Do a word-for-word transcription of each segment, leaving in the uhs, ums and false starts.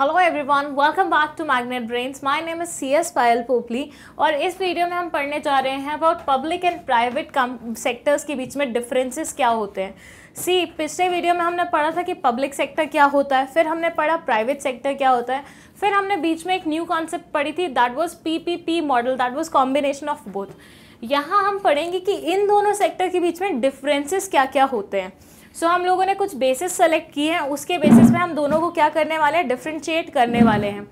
Hello everyone, welcome back to magnet brains. My name is CS Payal Popli और इस video में हम पढ़ने जा रहे हैं about public and private sectors के बीच में डिफरेंसेस क्या होते हैं। सी पिछले वीडियो में हमने पढ़ा था कि पब्लिक सेक्टर क्या होता है, फिर हमने पढ़ा प्राइवेट सेक्टर क्या होता है, फिर हमने बीच में एक न्यू कॉन्सेप्ट पढ़ी थी that was PPP model, that was combination of both. यहाँ हम पढ़ेंगे कि इन दोनों सेक्टर के बीच में डिफरेंसेस क्या क्या होते हैं। सो so, हम लोगों ने कुछ बेसिस सेलेक्ट किए हैं, उसके बेसिस में हम दोनों को क्या करने वाले हैं, डिफ्रेंशिएट करने वाले हैं।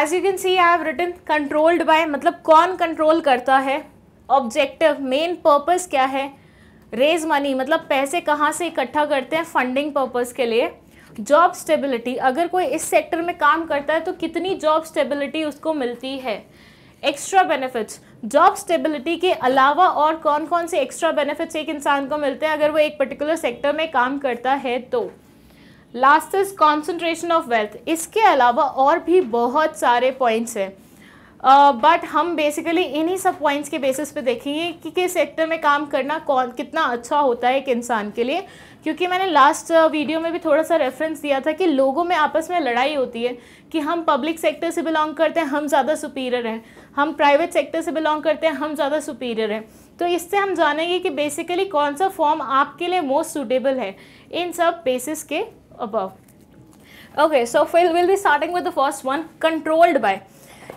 As you can see I have written controlled by, मतलब कौन कंट्रोल करता है, ऑब्जेक्टिव मेन पर्पस क्या है, रेज मनी मतलब पैसे कहाँ से इकट्ठा करते हैं फंडिंग पर्पस के लिए, जॉब स्टेबिलिटी अगर कोई इस सेक्टर में काम करता है तो कितनी जॉब स्टेबिलिटी उसको मिलती है, एक्स्ट्रा बेनिफिट्स जॉब स्टेबिलिटी के अलावा और कौन कौन से एक्स्ट्रा बेनिफिट्स एक इंसान को मिलते हैं अगर वो एक पर्टिकुलर सेक्टर में काम करता है तो। Last is concentration of wealth, इसके अलावा और भी बहुत सारे पॉइंट्स हैं बट uh, हम बेसिकली इन्हीं सब पॉइंट्स के बेसिस पे देखेंगे कि किस सेक्टर में काम करना कौन कितना अच्छा होता है एक इंसान के लिए, क्योंकि मैंने लास्ट वीडियो में भी थोड़ा सा रेफरेंस दिया था कि लोगों में आपस में लड़ाई होती है कि हम पब्लिक सेक्टर से बिलोंग करते हैं हम ज़्यादा सुपीरियर हैं, हम प्राइवेट सेक्टर से बिलोंग करते हैं हम ज़्यादा सुपीरियर हैं। तो इससे हम जानेंगे कि बेसिकली कौन सा फॉर्म आपके लिए मोस्ट सूटेबल है इन सब बेसिस के above. Okay, so will will be starting with the first one, controlled by.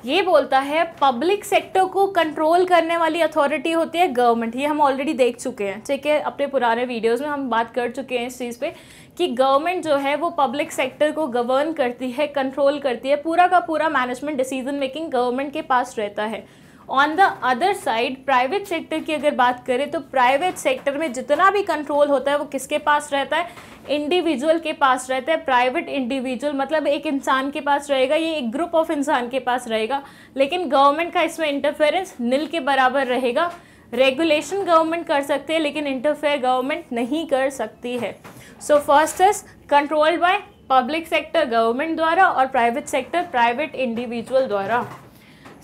ये बोलता है पब्लिक सेक्टर को कंट्रोल करने वाली अथॉरिटी होती है गवर्नमेंट। ये हम ऑलरेडी देख चुके हैं, ठीक है, अपने पुराने वीडियोस में हम बात कर चुके हैं इस चीज़ पे कि गवर्नमेंट जो है वो पब्लिक सेक्टर को गवर्न करती है, कंट्रोल करती है, पूरा का पूरा मैनेजमेंट डिसीजन मेकिंग गवर्नमेंट के पास रहता है। On the other side private sector की अगर बात करें तो प्राइवेट सेक्टर में जितना भी कंट्रोल होता है वो किसके पास रहता है, इंडिविजुअल के पास रहता है। प्राइवेट इंडिविजुअल मतलब एक इंसान के पास रहेगा, ये एक ग्रुप ऑफ इंसान के पास रहेगा, लेकिन गवर्नमेंट का इसमें इंटरफेरेंस नील के बराबर रहेगा। रेगुलेशन गवर्नमेंट कर सकते हैं लेकिन इंटरफेयर गवर्नमेंट नहीं कर सकती है। So first is controlled by, public sector government द्वारा और प्राइवेट सेक्टर प्राइवेट इंडिविजुअल द्वारा।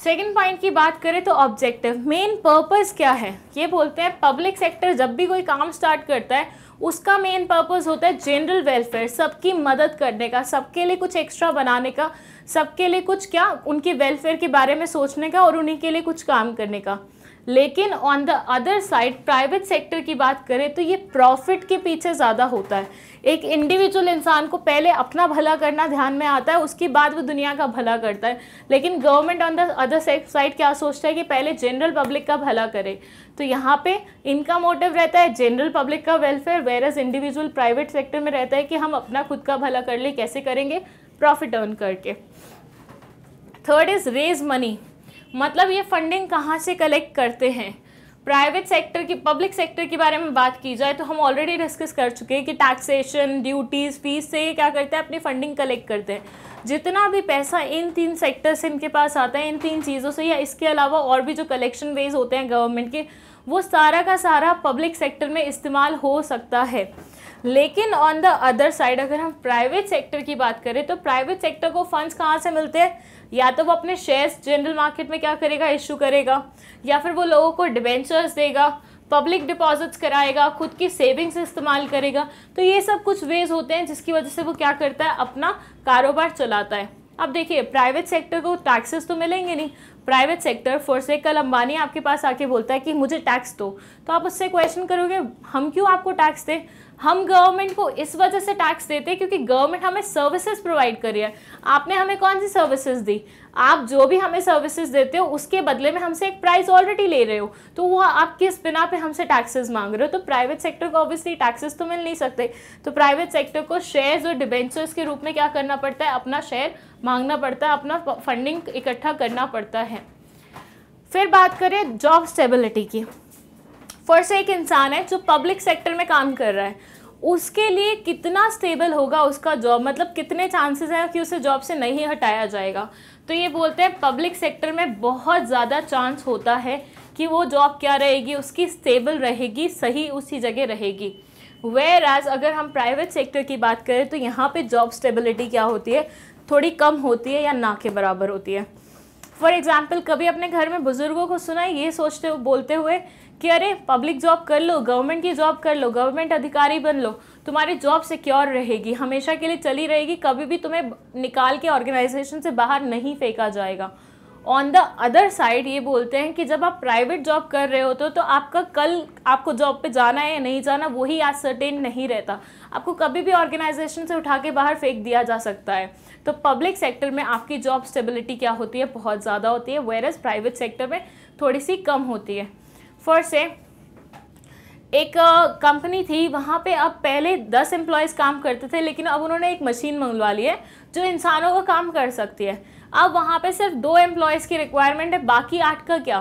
सेकेंड पॉइंट की बात करें तो ऑब्जेक्टिव मेन पर्पस क्या है, ये बोलते हैं पब्लिक सेक्टर जब भी कोई काम स्टार्ट करता है उसका मेन पर्पस होता है जनरल वेलफेयर, सबकी मदद करने का, सबके लिए कुछ एक्स्ट्रा बनाने का, सबके लिए कुछ क्या उनके वेलफेयर के बारे में सोचने का और उन्हीं के लिए कुछ काम करने का। लेकिन on the other side private sector की बात करें तो ये प्रॉफिट के पीछे ज़्यादा होता है। एक इंडिविजुअल इंसान को पहले अपना भला करना ध्यान में आता है, उसके बाद वो दुनिया का भला करता है, लेकिन government on the other side क्या सोचता है कि पहले जनरल पब्लिक का भला करे। तो यहाँ पे इनका मोटिव रहता है जनरल पब्लिक का welfare, versus individual private sector में रहता है कि हम अपना खुद का भला कर ले, कैसे करेंगे, प्रॉफिट अर्न करके। थर्ड इज रेज मनी, मतलब ये फंडिंग कहाँ से कलेक्ट करते हैं। प्राइवेट सेक्टर की पब्लिक सेक्टर के बारे में बात की जाए तो हम ऑलरेडी डिस्कस कर चुके हैं कि टैक्सेशन, ड्यूटीज़, फीस से ये क्या करते हैं, अपनी फंडिंग कलेक्ट करते हैं। जितना भी पैसा इन तीन सेक्टर से इनके पास आता है, इन तीन चीज़ों से या इसके अलावा और भी जो कलेक्शन वेज होते हैं गवर्नमेंट के, वो सारा का सारा पब्लिक सेक्टर में इस्तेमाल हो सकता है। लेकिन ऑन द अदर साइड अगर हम प्राइवेट सेक्टर की बात करें तो प्राइवेट सेक्टर को फंड्स कहाँ से मिलते हैं, या तो वो अपने शेयर्स जनरल मार्केट में क्या करेगा, इशू करेगा, या फिर वो लोगों को डिबेंचर्स देगा, पब्लिक डिपॉजिट्स कराएगा, खुद की सेविंग्स इस्तेमाल करेगा। तो ये सब कुछ वेज होते हैं जिसकी वजह से वो क्या करता है, अपना कारोबार चलाता है। अब देखिए प्राइवेट सेक्टर को टैक्सेस तो मिलेंगे नहीं, प्राइवेट सेक्टर फॉर से कल अंबानी आपके पास आके बोलता है कि मुझे टैक्स दो, तो आप उससे क्वेश्चन करोगे हम क्यों आपको टैक्स दें। हम गवर्नमेंट को इस वजह से टैक्स देते हैं क्योंकि गवर्नमेंट हमें सर्विसेज प्रोवाइड कर रही है। आपने हमें कौन सी सर्विसेज दी, आप जो भी हमें सर्विसेज देते हो उसके बदले में हमसे एक प्राइस ऑलरेडी ले रहे हो, तो वो आप किस बिना पे हमसे टैक्सेस मांग रहे हो। तो प्राइवेट सेक्टर को ऑब्वियसली टैक्सेस तो मिल नहीं सकते, तो प्राइवेट सेक्टर को शेयर्स और डिबेंचर्स के रूप में क्या करना पड़ता है, अपना शेयर मांगना पड़ता है, अपना फंडिंग इकट्ठा करना पड़ता है। फिर बात करें जॉब स्टेबिलिटी की। फॉर से एक इंसान है जो पब्लिक सेक्टर में काम कर रहा है, उसके लिए कितना स्टेबल होगा उसका जॉब, मतलब कितने चांसेस हैं कि उसे जॉब से नहीं हटाया जाएगा। तो ये बोलते हैं पब्लिक सेक्टर में बहुत ज़्यादा चांस होता है कि वो जॉब क्या रहेगी उसकी, स्टेबल रहेगी, सही उसी जगह रहेगी। वेयर एज अगर हम प्राइवेट सेक्टर की बात करें तो यहाँ पे जॉब स्टेबिलिटी क्या होती है, थोड़ी कम होती है या ना के बराबर होती है। फॉर एग्ज़ाम्पल कभी अपने घर में बुजुर्गों को सुना है ये सोचते हुए बोलते हुए कि अरे पब्लिक जॉब कर लो, गवर्नमेंट की जॉब कर लो, गवर्नमेंट अधिकारी बन लो, तुम्हारी जॉब सिक्योर रहेगी, हमेशा के लिए चली रहेगी, कभी भी तुम्हें निकाल के ऑर्गेनाइजेशन से बाहर नहीं फेंका जाएगा। ऑन द अदर साइड ये बोलते हैं कि जब आप प्राइवेट जॉब कर रहे होते हो तो आपका कल आपको जॉब पे जाना है या नहीं जाना वही आज सर्टेन नहीं रहता, आपको कभी भी ऑर्गेनाइजेशन से उठा के बाहर फेंक दिया जा सकता है। तो पब्लिक सेक्टर में आपकी जॉब स्टेबिलिटी क्या होती है, बहुत ज़्यादा होती है, वेयरएज प्राइवेट सेक्टर में थोड़ी सी कम होती है। फॉर से एक कंपनी थी, वहाँ पे अब पहले दस एम्प्लॉयज़ काम करते थे, लेकिन अब उन्होंने एक मशीन मंगवा ली है जो इंसानों का काम कर सकती है। अब वहाँ पे सिर्फ दो एम्प्लॉयज़ की रिक्वायरमेंट है, बाकी आठ का क्या,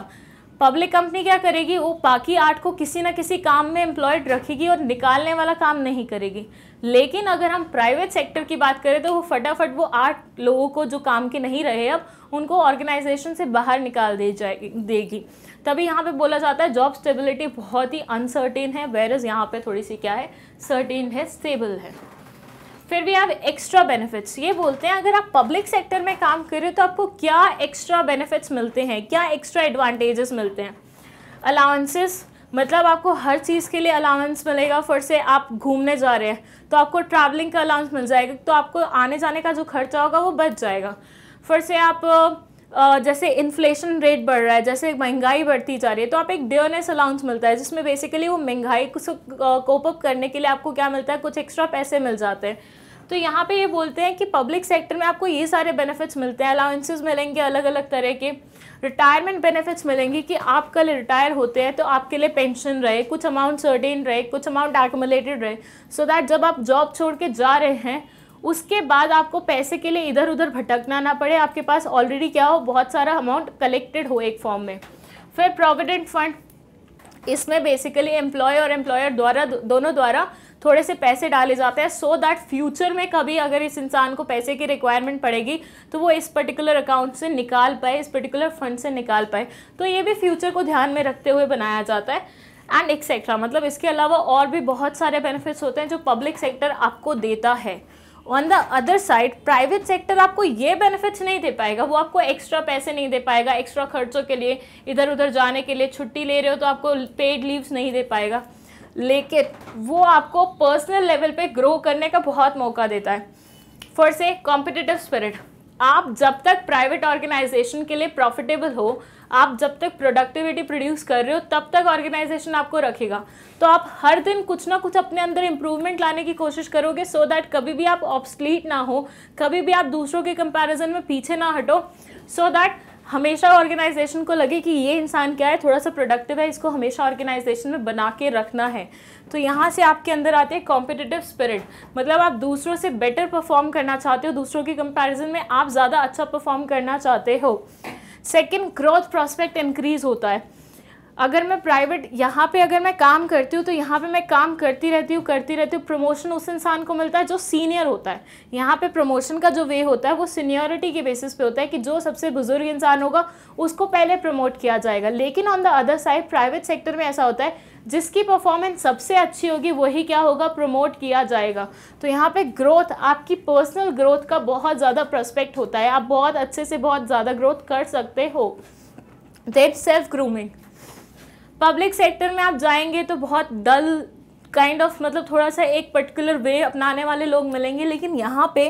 पब्लिक कंपनी क्या करेगी, वो बाकी आठ को किसी ना किसी काम में एम्प्लॉयड रखेगी और निकालने वाला काम नहीं करेगी। लेकिन अगर हम प्राइवेट सेक्टर की बात करें तो वो फटाफट वो आठ लोगों को जो काम के नहीं रहे अब उनको ऑर्गेनाइजेशन से बाहर निकाल दी जाएगी देगी। तभी यहाँ पे बोला जाता है जॉब स्टेबिलिटी बहुत ही अनसर्टेन है, वेयरएज यहाँ पे थोड़ी सी क्या है, सर्टेन है, स्टेबल है। फिर भी आप एक्स्ट्रा बेनिफिट्स, ये बोलते हैं अगर आप पब्लिक सेक्टर में काम करें तो आपको क्या एक्स्ट्रा बेनिफिट्स मिलते हैं, क्या एक्स्ट्रा एडवांटेजेस मिलते हैं। अलाउंसेस, मतलब आपको हर चीज़ के लिए अलाउंस मिलेगा। फिर से आप घूमने जा रहे हैं तो आपको ट्रैवलिंग का अलाउंस मिल जाएगा, तो आपको आने जाने का जो खर्चा होगा वो बच जाएगा। फिर से आप जैसे इन्फ्लेशन रेट बढ़ रहा है, जैसे महंगाई बढ़ती जा रही है, तो आप एक डियरनेस अलाउंस मिलता है जिसमें बेसिकली वो महंगाई को कोप अप करने के लिए आपको क्या मिलता है, कुछ एक्स्ट्रा पैसे मिल जाते हैं। तो यहाँ पे ये बोलते हैं कि पब्लिक सेक्टर में आपको ये सारे बेनिफिट्स मिलते हैं, अलाउंसेस मिलेंगे अलग अलग तरह के, रिटायरमेंट बेनिफिट्स मिलेंगे कि आप कल रिटायर होते हैं तो आपके लिए पेंशन रहे, कुछ अमाउंट सर्टेन रहे, कुछ अमाउंट एक्युमुलेटेड रहे, सो दैट जब आप जॉब छोड़ के जा रहे हैं उसके बाद आपको पैसे के लिए इधर उधर भटकना ना पड़े, आपके पास ऑलरेडी क्या हो, बहुत सारा अमाउंट कलेक्टेड हो एक फॉर्म में। फिर प्रोविडेंट फंड, इसमें बेसिकली एम्प्लॉय और एम्प्लॉयर द्वारा दोनों द्वारा थोड़े से पैसे डाले जाते हैं, सो दैट फ्यूचर में कभी अगर इस इंसान को पैसे की रिक्वायरमेंट पड़ेगी तो वो इस पर्टिकुलर अकाउंट से निकाल पाए, इस पर्टिकुलर फंड से निकाल पाए। तो ये भी फ्यूचर को ध्यान में रखते हुए बनाया जाता है एंड एक्सेट्रा। मतलब इसके अलावा और भी बहुत सारे बेनिफिट्स होते हैं जो पब्लिक सेक्टर आपको देता है। On the other side private sector आपको ये बेनिफिट्स नहीं दे पाएगा, वो आपको एक्स्ट्रा पैसे नहीं दे पाएगा, एक्स्ट्रा खर्चों के लिए, इधर उधर जाने के लिए, छुट्टी ले रहे हो तो आपको पेड लीव्स नहीं दे पाएगा, लेकिन वो आपको पर्सनल लेवल पे ग्रो करने का बहुत मौका देता है। फॉर से कॉम्पिटिटिव स्पिरिट, आप जब तक प्राइवेट ऑर्गेनाइजेशन के लिए प्रॉफिटेबल हो, आप जब तक प्रोडक्टिविटी प्रोड्यूस कर रहे हो तब तक ऑर्गेनाइजेशन आपको रखेगा, तो आप हर दिन कुछ ना कुछ अपने अंदर इम्प्रूवमेंट लाने की कोशिश करोगे, सो दैट कभी भी आप ऑब्सलीट ना हो, कभी भी आप दूसरों के कंपैरिजन में पीछे ना हटो, सो दैट हमेशा ऑर्गेनाइजेशन को लगे कि ये इंसान क्या है, थोड़ा सा प्रोडक्टिव है, इसको हमेशा ऑर्गेनाइजेशन में बना के रखना है। तो यहाँ से आपके अंदर आती है कॉम्पिटिटिव स्पिरिट, मतलब आप दूसरों से बेटर परफॉर्म करना चाहते हो, दूसरों के कंपैरिजन में आप ज़्यादा अच्छा परफॉर्म करना चाहते हो। सेकंड, ग्रोथ प्रॉस्पेक्ट इंक्रीज़ होता है। अगर मैं प्राइवेट यहाँ पे अगर मैं काम करती हूँ तो यहाँ पे मैं काम करती रहती हूँ करती रहती हूँ प्रमोशन उस इंसान को मिलता है जो सीनियर होता है। यहाँ पे प्रमोशन का जो वे होता है वो सीनियरिटी के बेसिस पे होता है कि जो सबसे बुजुर्ग इंसान होगा उसको पहले प्रमोट किया जाएगा। लेकिन on the other side private sector में ऐसा होता है जिसकी परफॉर्मेंस सबसे अच्छी होगी वही क्या होगा, प्रमोट किया जाएगा। तो यहाँ पे ग्रोथ, आपकी पर्सनल ग्रोथ का बहुत ज़्यादा प्रॉस्पेक्ट होता है, आप बहुत अच्छे से बहुत ज़्यादा ग्रोथ कर सकते हो। Then self grooming, public sector में आप जाएंगे तो बहुत डल काइंड ऑफ मतलब थोड़ा सा एक पर्टिकुलर वे अपनाने वाले लोग मिलेंगे, लेकिन यहाँ पे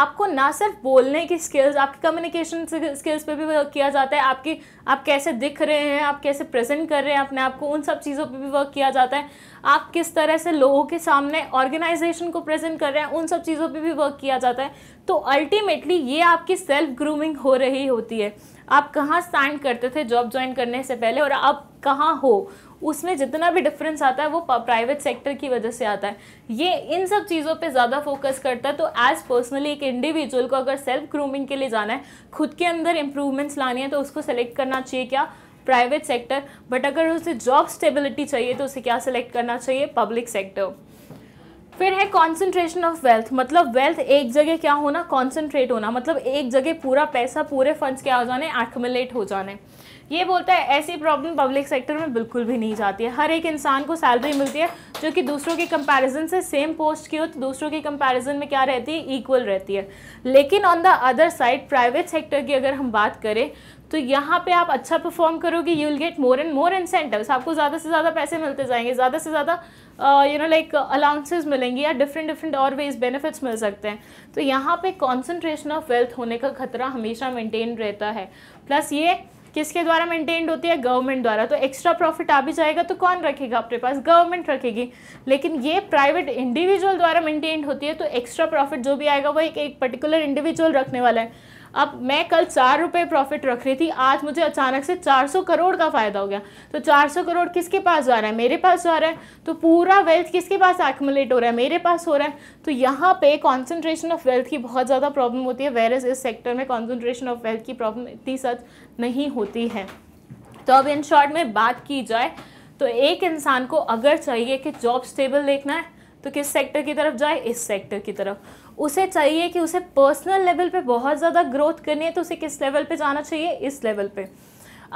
आपको ना सिर्फ बोलने की स्किल्स, आपकी कम्युनिकेशन स्किल्स पे भी वर्क किया जाता है, आपकी आप कैसे दिख रहे हैं, आप कैसे प्रेजेंट कर रहे हैं अपने आप को, उन सब चीज़ों पे भी वर्क किया जाता है। आप किस तरह से लोगों के सामने ऑर्गेनाइजेशन को प्रेजेंट कर रहे हैं, उन सब चीज़ों पर भी वर्क किया जाता है। तो अल्टीमेटली ये आपकी सेल्फ ग्रूमिंग हो रही होती है। आप कहाँ स्टैंड करते थे जॉब ज्वाइन करने से पहले और आप कहाँ हो, उसमें जितना भी डिफरेंस आता है वो प्राइवेट सेक्टर की वजह से आता है। ये इन सब चीज़ों पे ज़्यादा फोकस करता है। तो एज पर्सनली एक इंडिविजुअल को अगर सेल्फ ग्रूमिंग के लिए जाना है, खुद के अंदर इम्प्रूवमेंट्स लानी है, तो उसको सेलेक्ट करना चाहिए क्या, प्राइवेट सेक्टर। बट अगर उसे जॉब स्टेबिलिटी चाहिए तो उसे क्या सेलेक्ट करना चाहिए, पब्लिक सेक्टर। फिर है कॉन्सेंट्रेशन ऑफ वेल्थ, मतलब वेल्थ एक जगह क्या होना, कॉन्सेंट्रेट होना, मतलब एक जगह पूरा पैसा, पूरे फंड्स क्या हो जाने, एक्युमुलेट हो जाने। ये बोलता है ऐसी प्रॉब्लम पब्लिक सेक्टर में बिल्कुल भी नहीं जाती है। हर एक इंसान को सैलरी मिलती है जो कि दूसरों के कंपैरिजन से सेम पोस्ट की हो तो दूसरों के कंपैरिजन में क्या रहती है, इक्वल रहती है। लेकिन on the other side private sector की अगर हम बात करें तो यहाँ पे आप अच्छा परफॉर्म करोगे, you will get more and more incentives, आपको ज़्यादा से ज़्यादा पैसे मिलते जाएंगे, ज़्यादा से ज़्यादा यू नो लाइक अलाउंसेस मिलेंगे या डिफरेंट डिफरेंट और वेज बेनिफिट्स मिल सकते हैं। तो यहाँ पे कॉन्सेंट्रेशन ऑफ वेल्थ होने का खतरा हमेशा मेंटेन रहता है। प्लस ये किसके द्वारा मेंटेन्ड होती है, गवर्नमेंट द्वारा। तो एक्स्ट्रा प्रॉफिट आ भी जाएगा तो कौन रखेगा अपने पास, गवर्नमेंट रखेगी। लेकिन ये प्राइवेट इंडिविजुअल द्वारा मेंटेन्ड होती है तो एक्स्ट्रा प्रॉफिट जो भी आएगा वो एक एक पर्टिकुलर इंडिविजुअल रखने वाला है। अब मैं कल चार रुपये प्रॉफिट रख रही थी, आज मुझे अचानक से चार सौ करोड़ का फ़ायदा हो गया। तो चार सौ करोड़ किसके पास जा रहा है, मेरे पास जा रहा है। तो पूरा वेल्थ किसके पास एक्युमुलेट हो रहा है, मेरे पास हो रहा है। तो यहाँ पे कॉन्सेंट्रेशन ऑफ वेल्थ की बहुत ज़्यादा प्रॉब्लम होती है, वेरस इस सेक्टर में कॉन्सेंट्रेशन ऑफ वेल्थ की प्रॉब्लम इतनी सच नहीं होती है। तो अब इन शॉर्ट में बात की जाए तो एक इंसान को अगर चाहिए कि जॉब स्टेबल देखना है तो किस सेक्टर की तरफ जाए, इस सेक्टर की तरफ। उसे चाहिए कि उसे पर्सनल लेवल पे बहुत ज़्यादा ग्रोथ करनी है तो उसे किस लेवल पे जाना चाहिए, इस लेवल पे।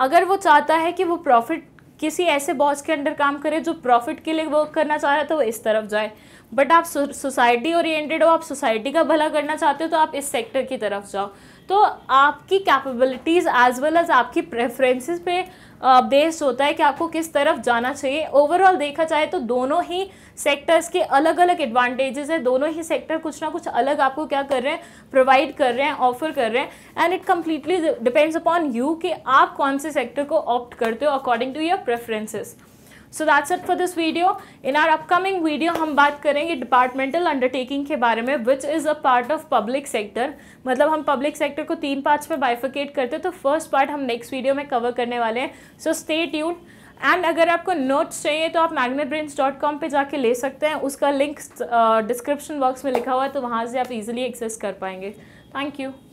अगर वो चाहता है कि वो प्रॉफिट किसी ऐसे बॉस के अंडर काम करे जो प्रॉफिट के लिए वर्क करना चाह रहा है तो वो इस तरफ जाए। बट आप सोसाइटी ओरिएंटेड हो, आप सोसाइटी का भला करना चाहते हो तो आप इस सेक्टर की तरफ जाओ। तो आपकी कैपेबिलिटीज़ एज वेल एज आपकी प्रेफरेंसेस पे बेस्ड होता है कि आपको किस तरफ जाना चाहिए। ओवरऑल देखा जाए तो दोनों ही सेक्टर्स के अलग अलग एडवांटेजेस हैं, दोनों ही सेक्टर कुछ ना कुछ अलग आपको क्या कर रहे हैं, प्रोवाइड कर रहे हैं, ऑफर कर रहे हैं। And it completely depends upon you कि आप कौन से सेक्टर को ऑप्ट करते हो according to your preferences. So that's it for this video. In our upcoming video हम बात करेंगे डिपार्टमेंटल अंडरटेकिंग के बारे में which is a part of public sector. मतलब हम पब्लिक सेक्टर को तीन पार्ट्स में बाइफिकेट करते हैं तो फर्स्ट पार्ट हम नेक्स्ट वीडियो में कवर करने वाले हैं। So stay tuned. एंड अगर आपको नोट्स चाहिए तो आप मैग्नेट ब्रेन्स डॉट कॉम पे जाके ले सकते हैं, उसका लिंक डिस्क्रिप्शन बॉक्स में लिखा हुआ है तो वहाँ से आप इजीली एक्सेस कर पाएंगे। Thank you.